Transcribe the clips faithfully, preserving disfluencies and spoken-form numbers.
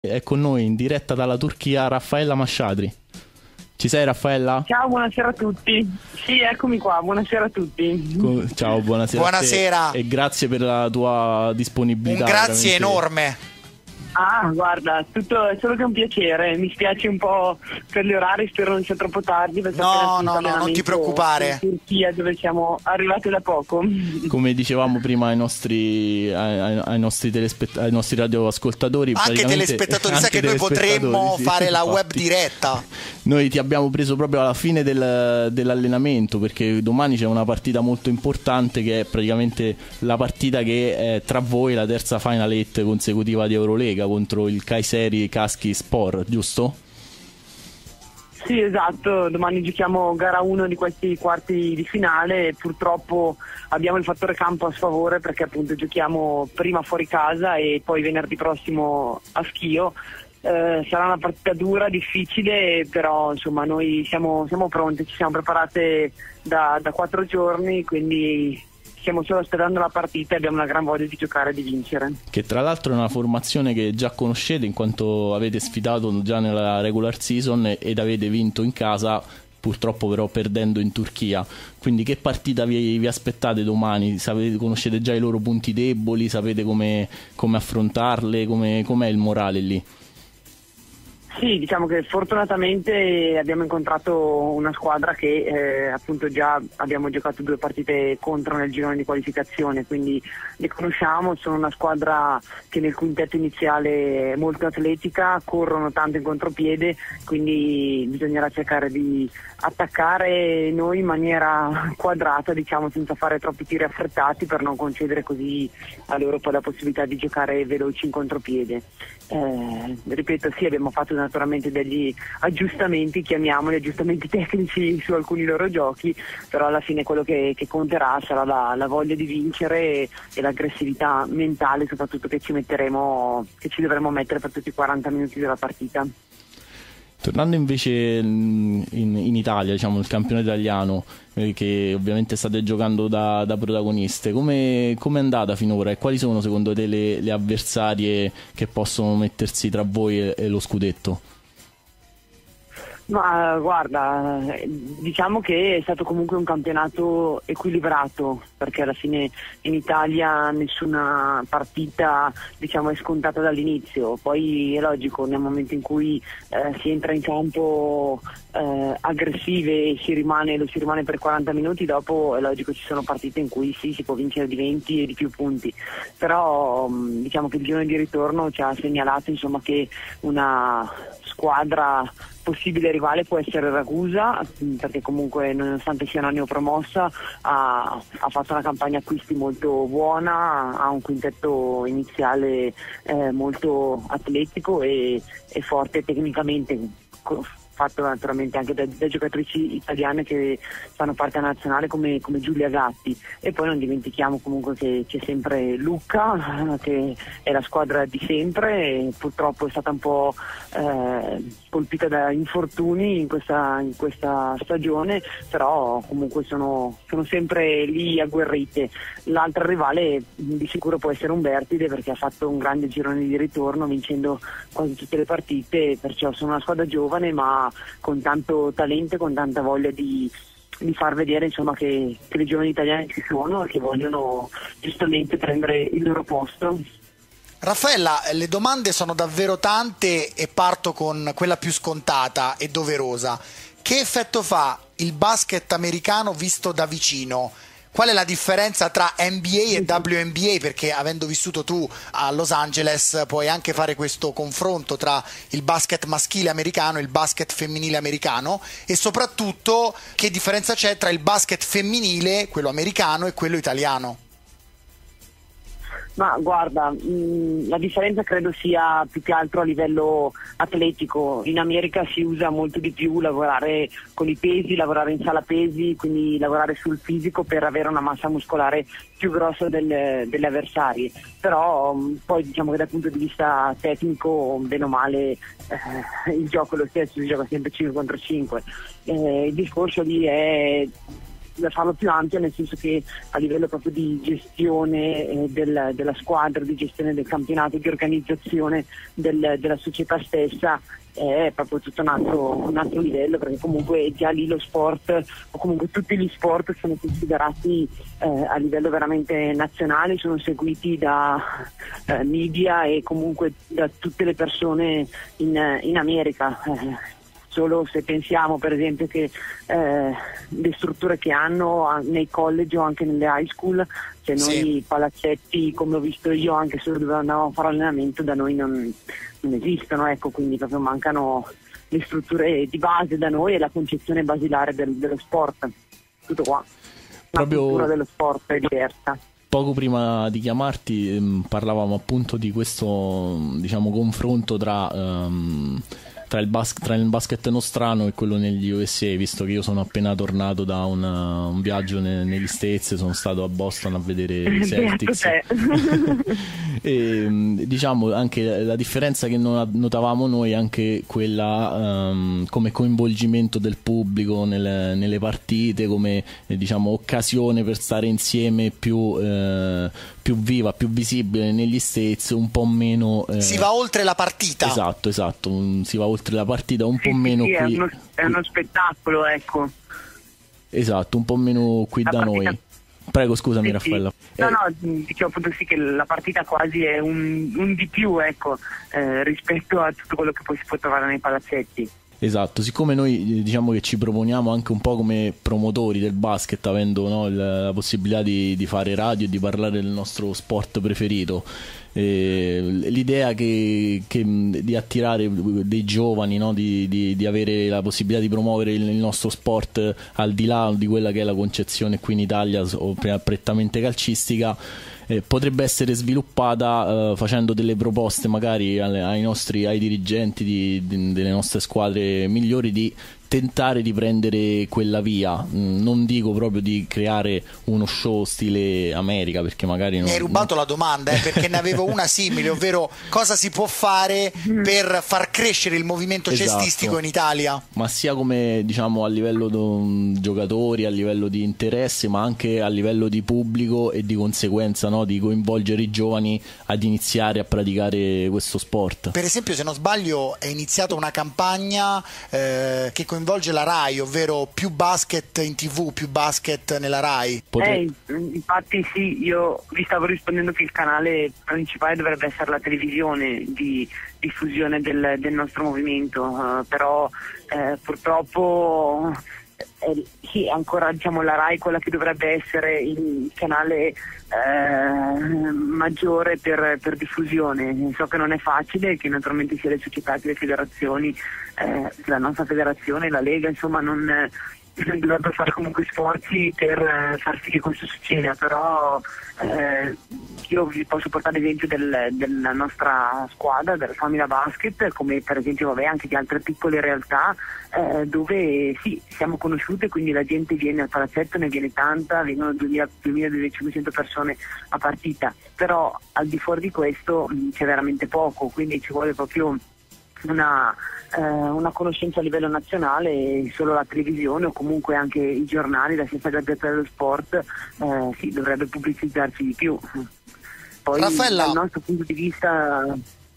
È con noi in diretta dalla Turchia Raffaella Masciadri. Ci sei, Raffaella? Ciao, buonasera a tutti. Sì, eccomi qua, buonasera a tutti. Ciao, buonasera. Buonasera. E grazie per la tua disponibilità. Un grazie veramente enorme. Ah, guarda, tutto è solo che un piacere. Mi spiace un po' per gli orari, spero non sia troppo tardi. No, no, no, non ti preoccupare. In Turchia, dove siamo arrivati da poco. Come dicevamo prima ai nostri, ai, ai nostri, telespett- ai nostri radioascoltatori. Anche telespettatori, anche sai che noi potremmo sì, fare sì, la web diretta. Noi ti abbiamo preso proprio alla fine del, dell'allenamento, perché domani c'è una partita molto importante, che è praticamente la partita che è tra voi la terza final eight consecutiva di Eurolega, contro il Kayseri Kaski Spor, giusto? Sì, esatto, domani giochiamo gara uno di questi quarti di finale. Purtroppo abbiamo il fattore campo a sfavore, perché appunto giochiamo prima fuori casa e poi venerdì prossimo a Schio. Eh, sarà una partita dura, difficile, però insomma noi siamo, siamo pronti, ci siamo preparate da, da quattro giorni, quindi stiamo solo aspettando la partita e abbiamo una gran voglia di giocare e di vincere. Che tra l'altro è una formazione che già conoscete, in quanto avete sfidato già nella regular season ed avete vinto in casa, purtroppo però perdendo in Turchia. Quindi che partita vi, vi aspettate domani? Sapete, conoscete già i loro punti deboli, sapete come, come affrontarle, come, com'è il morale lì? Sì, diciamo che fortunatamente abbiamo incontrato una squadra che eh, appunto già abbiamo giocato due partite contro nel girone di qualificazione, quindi le conosciamo, sono una squadra che nel quintetto iniziale è molto atletica, corrono tanto in contropiede, quindi bisognerà cercare di attaccare noi in maniera quadrata, diciamo, senza fare troppi tiri affrettati per non concedere così all'Europa la possibilità di giocare veloci in contropiede. Eh, ripeto, sì, abbiamo fatto una naturalmente degli aggiustamenti, chiamiamoli aggiustamenti tecnici, su alcuni loro giochi, però alla fine quello che, che conterà sarà la, la voglia di vincere e, e l'aggressività mentale soprattutto che ci metteremo, che ci dovremo mettere per tutti i quaranta minuti della partita. Tornando invece in, in Italia, diciamo il campionato italiano, eh, che ovviamente state giocando da, da protagoniste, come è andata finora e quali sono secondo te le, le avversarie che possono mettersi tra voi e, e lo scudetto? Ma guarda, diciamo che è stato comunque un campionato equilibrato, perché alla fine in Italia nessuna partita, diciamo, è scontata dall'inizio. Poi è logico, nel momento in cui eh, si entra in campo eh, aggressive e si rimane, lo si rimane per quaranta minuti, dopo è logico ci sono partite in cui sì, si può vincere di venti e di più punti, però diciamo che il giorno di ritorno ci ha segnalato insomma che una squadra possibile rivale può essere Ragusa, perché comunque nonostante sia una neopromossa ha, ha fatto una campagna acquisti molto buona, ha un quintetto iniziale eh, molto atletico e, e forte tecnicamente, fatto naturalmente anche da, da giocatrici italiane che fanno parte nazionale come, come Giulia Gatti. E poi non dimentichiamo comunque che c'è sempre Luca, che è la squadra di sempre e purtroppo è stata un po' eh, colpita da infortuni in questa, in questa stagione, però comunque sono, sono sempre lì agguerrite. L'altra rivale di sicuro può essere Umbertide, perché ha fatto un grande girone di ritorno vincendo quasi tutte le partite, perciò sono una squadra giovane ma con tanto talento e con tanta voglia di, di far vedere insomma che, che le giovani italiane ci sono e che vogliono giustamente prendere il loro posto. Raffaella, le domande sono davvero tante e parto con quella più scontata e doverosa. Che effetto fa il basket americano visto da vicino? Qual è la differenza tra N B A e W N B A? Perché avendo vissuto tu a Los Angeles puoi anche fare questo confronto tra il basket maschile americano e il basket femminile americano, e soprattutto che differenza c'è tra il basket femminile, quello americano, e quello italiano? Ma guarda, mh, la differenza credo sia più che altro a livello atletico. In America si usa molto di più lavorare con i pesi, lavorare in sala pesi, quindi lavorare sul fisico per avere una massa muscolare più grossa del, delle avversarie, però mh, poi diciamo che dal punto di vista tecnico, bene o male, eh, il gioco è lo stesso, si gioca sempre cinque contro cinque. Eh, il discorso lì è da farlo più ampio, nel senso che a livello proprio di gestione eh, del, della squadra, di gestione del campionato, di organizzazione del, della società stessa, è proprio tutto un altro, un altro livello, perché comunque già lì lo sport, o comunque tutti gli sport, sono considerati eh, a livello veramente nazionale, sono seguiti da eh, media e comunque da tutte le persone in, in America. Eh, solo se pensiamo per esempio che eh, le strutture che hanno nei college o anche nelle high school, se sì. noi palazzetti, come ho visto io, anche solo dove andavamo a fare allenamento, da noi non, non esistono, ecco, quindi proprio mancano le strutture di base da noi e la concezione basilare del, dello sport, tutto qua, la cultura dello sport è diversa. Poco prima di chiamarti parlavamo appunto di questo, diciamo, confronto tra... Um, Tra il, bas- tra il basket nostrano e quello negli U S A, visto che io sono appena tornato da una, un viaggio ne- negli States, sono stato a Boston a vedere i Celtics. E, diciamo, anche la differenza che non notavamo noi è anche quella um, come coinvolgimento del pubblico nel, nelle partite, come diciamo occasione per stare insieme più, eh, più viva, più visibile negli States, un po' meno... Eh... Si va oltre la partita. Esatto, esatto, un, si va oltre la partita, un sì, po' meno sì, qui... È uno, è uno spettacolo, ecco. Esatto, un po' meno qui la da partita... noi. Prego, scusami, sì, Raffaella. Sì. No, no, dicevo appunto sì che la partita quasi è un, un di più, ecco, eh, rispetto a tutto quello che poi si può trovare nei palazzetti. Esatto, siccome noi diciamo che ci proponiamo anche un po' come promotori del basket, avendo no, la, la possibilità di, di fare radio e di parlare del nostro sport preferito, eh, l'idea che, che, di attirare dei giovani, no, di, di, di avere la possibilità di promuovere il, il nostro sport al di là di quella che è la concezione qui in Italia o prettamente calcistica, Eh, potrebbe essere sviluppata eh, facendo delle proposte magari alle, ai nostri ai dirigenti di, di, delle nostre squadre migliori, di tentare di prendere quella via. Mm, non dico proprio di creare uno show stile America, perché magari non... Mi hai rubato non... la domanda eh, perché ne avevo una simile, ovvero cosa si può fare per far crescere il movimento esatto. cestistico in Italia, ma sia come diciamo a livello di um, giocatori, a livello di interesse, ma anche a livello di pubblico e di conseguenza, no? Di coinvolgere i giovani ad iniziare a praticare questo sport. Per esempio, se non sbaglio, è iniziata una campagna eh, che coinvolge la RAI, ovvero più basket in TV, più basket nella RAI. Potre... eh, infatti sì, io vi stavo rispondendo che il canale principale dovrebbe essere la televisione di diffusione del, del nostro movimento, uh, però eh, purtroppo eh, sì, ancora diciamo la RAI quella che dovrebbe essere il canale Eh, maggiore per, per diffusione. So che non è facile, che naturalmente sia le società che le federazioni, eh, la nostra federazione, la Lega, insomma non, non dovrebbe fare comunque sforzi per eh, far sì che questo succeda, però eh, io vi posso portare l'esempio del, della nostra squadra, della Famila Basket, come per esempio vabbè, anche di altre piccole realtà eh, dove sì, siamo conosciute, quindi la gente viene al palazzetto, ne viene tanta, vengono duemila duemilacinquecento persone a partita, però al di fuori di questo mh, c'è veramente poco, quindi ci vuole proprio una, eh, una conoscenza a livello nazionale. Solo la televisione o comunque anche i giornali, la stessa Gazzetta dello Sport eh, sì, dovrebbe pubblicizzarci di più. Poi Raffaella, dal nostro punto di vista,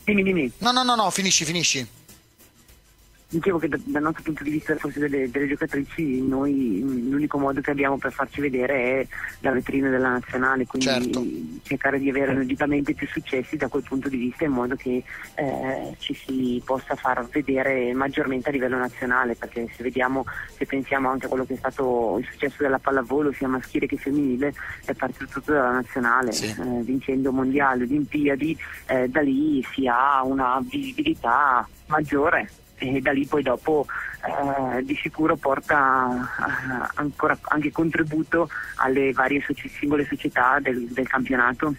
dimmi dimmi no no no, no finisci finisci Dicevo che dal nostro punto di vista forse delle, delle giocatrici, noi l'unico modo che abbiamo per farci vedere è la vetrina della nazionale, quindi certo. cercare di avere logicamente più successi da quel punto di vista, in modo che eh, ci si possa far vedere maggiormente a livello nazionale, perché se vediamo, se pensiamo anche a quello che è stato il successo della pallavolo sia maschile che femminile, è partito tutto dalla nazionale, sì. eh, vincendo mondiali, olimpiadi, eh, da lì si ha una visibilità maggiore. E da lì poi dopo eh, di sicuro porta ancora anche contributo alle varie singole società del, del campionato.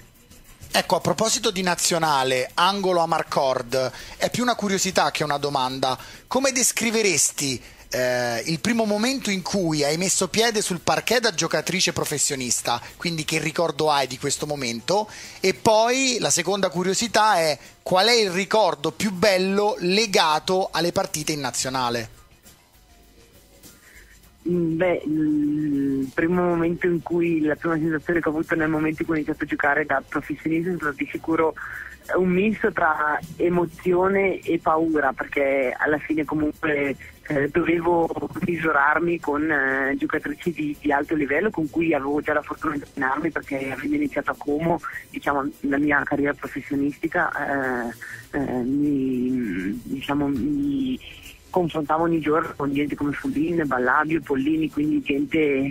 Ecco, a proposito di nazionale, angolo Amarcord, è più una curiosità che una domanda. Come descriveresti eh, il primo momento in cui hai messo piede sul parquet da giocatrice professionista? Quindi che ricordo hai di questo momento? E poi la seconda curiosità è: qual è il ricordo più bello legato alle partite in nazionale? Beh, il primo momento in cui, la prima sensazione che ho avuto nel momento in cui ho iniziato a giocare da professionista è stato di sicuro un misto tra emozione e paura, perché alla fine comunque eh, dovevo misurarmi con eh, giocatrici di, di alto livello con cui avevo già la fortuna di allenarmi, perché avendo iniziato a Como, diciamo, la mia carriera professionistica, eh, eh, mi, diciamo, mi confrontavo ogni giorno con gente come Fulin, Balladio, Pollini, quindi gente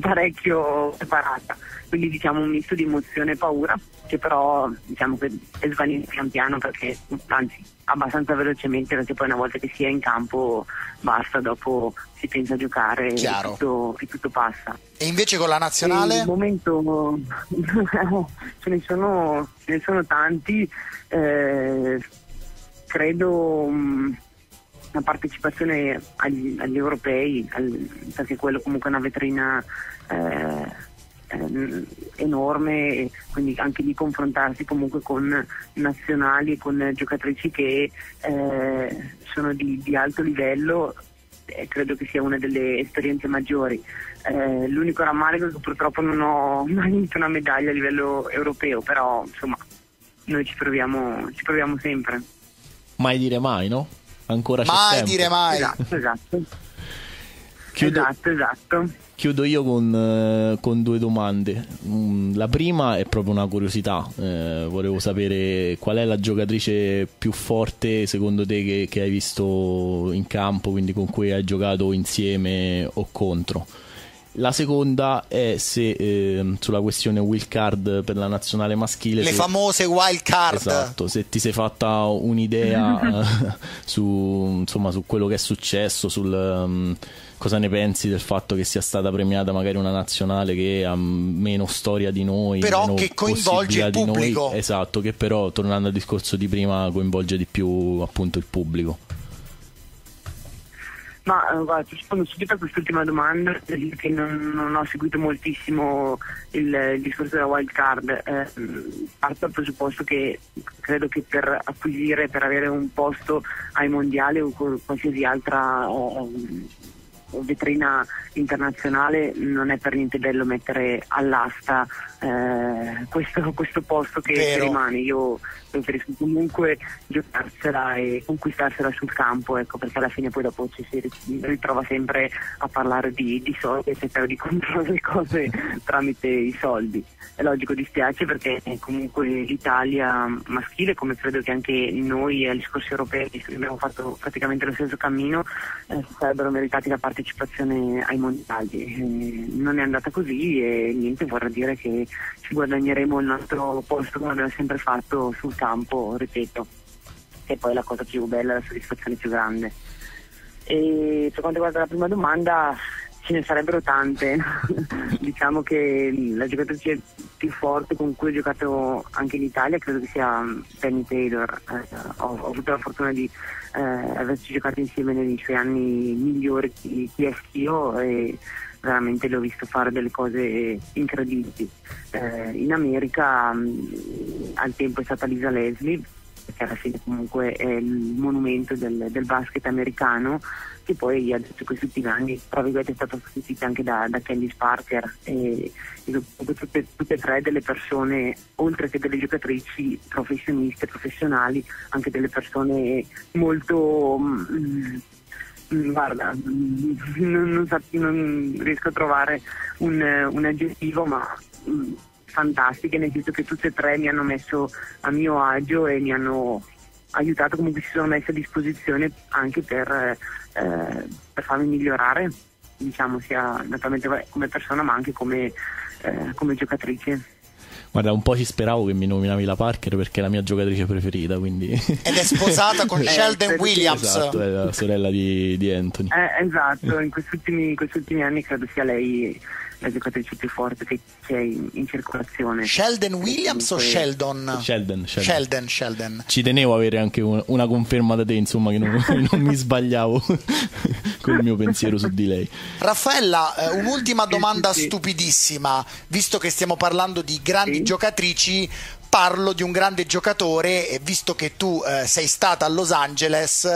parecchio preparata. Quindi diciamo un misto di emozione e paura, che però diciamo che è svanito pian piano, perché anzi abbastanza velocemente, perché poi una volta che si è in campo basta, dopo si pensa a giocare e tutto, e tutto passa. E invece con la nazionale? Al momento ce ne sono, ce ne sono tanti, eh, credo... Mh, la partecipazione agli, agli europei, al, perché quello comunque è una vetrina eh, eh, enorme, quindi anche di confrontarsi comunque con nazionali e con giocatrici che eh, sono di, di alto livello, eh, credo che sia una delle esperienze maggiori. Eh, l'unico rammarico è che purtroppo non ho mai vinto una medaglia a livello europeo, però insomma noi ci proviamo, ci proviamo sempre. Mai dire mai, no? Ancora mai c'è tempo. Dire mai. Esatto, esatto. Chiudo, esatto, esatto. Chiudo io con, con due domande. La prima è proprio una curiosità, eh, volevo sapere qual è la giocatrice più forte secondo te che, che hai visto in campo, quindi con cui hai giocato insieme o contro. La seconda è se eh, sulla questione wild card per la nazionale maschile, le se... famose wild card, esatto, se ti sei fatta un'idea su, insomma, su quello che è successo, sul um, cosa ne pensi del fatto che sia stata premiata magari una nazionale che ha meno storia di noi, però che coinvolge il pubblico, noi, esatto, che però, tornando al discorso di prima, coinvolge di più appunto il pubblico. Ma guarda, ti rispondo subito a quest'ultima domanda, perché non, non ho seguito moltissimo il, il discorso della wild card. Eh, parto dal presupposto che credo che per acquisire, per avere un posto ai mondiali o qualsiasi altra o, o vetrina internazionale, non è per niente bello mettere all'asta eh, questo, questo posto che, che rimane. Io preferisco comunque giocarsela e conquistarsela sul campo, ecco, perché alla fine poi dopo ci si ritrova sempre a parlare di, di soldi e cercare di controllare le cose tramite i soldi. È logico, dispiace, perché comunque l'Italia maschile, come credo che anche noi agli scorsi europei abbiamo fatto praticamente lo stesso cammino, eh, sarebbero meritati la partecipazione ai mondiali. Eh, non è andata così e niente, vorrà dire che ci guadagneremo il nostro posto come abbiamo sempre fatto sul campo, ripeto, che poi è la cosa più bella, la soddisfazione più grande. E per quanto riguarda la prima domanda, ce ne sarebbero tante. Diciamo che la giocatrice più forte con cui ho giocato anche in Italia credo che sia Penny Taylor. Eh, ho, ho avuto la fortuna di eh, averci giocato insieme nei suoi anni migliori di Schio e veramente l'ho visto fare delle cose incredibili. Eh, in America mh, al tempo è stata Lisa Leslie, che alla fine comunque è il monumento del, del basket americano, che poi adesso questi ultimi anni tra virgolette è stato sostituita anche da, da Candice Parker, e, e tutte, tutte e tre delle persone, oltre che delle giocatrici professioniste, professionali, anche delle persone molto mh, guarda, non, non riesco a trovare un, un aggettivo, ma fantastiche, nel senso che tutte e tre mi hanno messo a mio agio e mi hanno aiutato, comunque si sono messe a disposizione anche per, eh, per farmi migliorare, diciamo, sia naturalmente come persona ma anche come, eh, come giocatrice. Guarda, un po' ci speravo che mi nominavi la Parker, perché è la mia giocatrice preferita, quindi... Ed è sposata con Shelden Williams. Esatto, è la sorella di, di Anthony. Eh, esatto, in questi ultimi, questi ultimi anni credo sia lei la giocatrice più forte che c'è in, in circolazione. Shelden Williams o Sheldon? Sheldon, Sheldon. Sheldon, Sheldon. Ci tenevo a avere anche un, una conferma da te, insomma, che non, non mi sbagliavo con il mio pensiero su di lei. Raffaella, eh, un'ultima domanda, sì, sì, stupidissima, visto che stiamo parlando di grandi, sì, giocatrici. parlo di un grande giocatore, e visto che tu eh, sei stata a Los Angeles,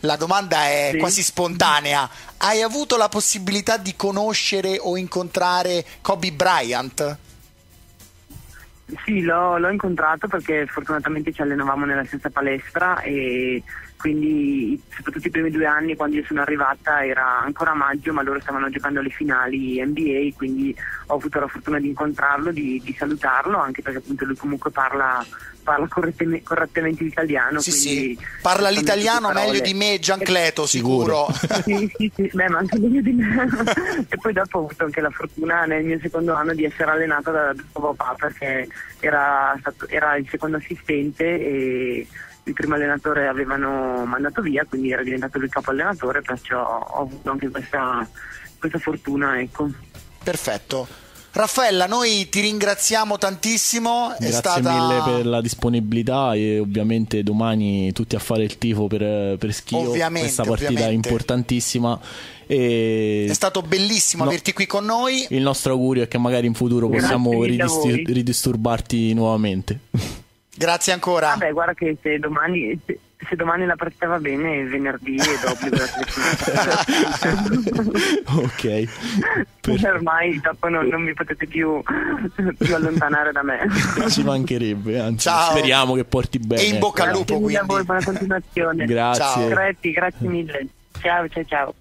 la domanda è sì. quasi spontanea: hai avuto la possibilità di conoscere o incontrare Kobe Bryant? Sì, l'ho, l'ho incontrato perché fortunatamente ci allenavamo nella stessa palestra, e quindi soprattutto i primi due anni, quando io sono arrivata era ancora maggio, ma loro stavano giocando alle finali N B A, quindi ho avuto la fortuna di incontrarlo, di, di salutarlo, anche perché appunto lui comunque parla, parla correttamente, correttamente l'italiano. Sì, sì, parla l'italiano meglio di me, Giancleto, sicuro. Sì, sì, sì, beh, ma anche meglio di me. E poi dopo ho avuto anche la fortuna nel mio secondo anno di essere allenata da tuo papà, perché era, stato, era il secondo assistente e il primo allenatore avevano mandato via, quindi era diventato il capo allenatore, perciò ho avuto anche questa, questa fortuna, ecco. Perfetto. Raffaella, noi ti ringraziamo tantissimo. Grazie è stata... mille per la disponibilità, e ovviamente domani tutti a fare il tifo per, per Schio, ovviamente, questa partita ovviamente. importantissima. E... è stato bellissimo no. averti qui con noi. Il nostro augurio è che magari in futuro Grazie possiamo ridistur- ridisturbarti nuovamente. Grazie ancora. Vabbè, guarda che se domani... se domani la partita va bene, è venerdì e dopo la ok. Per... ormai dopo non, non mi potete più, più allontanare da me. Ci mancherebbe, anzi, ciao. Speriamo che porti bene. E in bocca al lupo, quindi. Grazie a voi, buona continuazione. Grazie. Grazie, grazie mille. Ciao, ciao, ciao.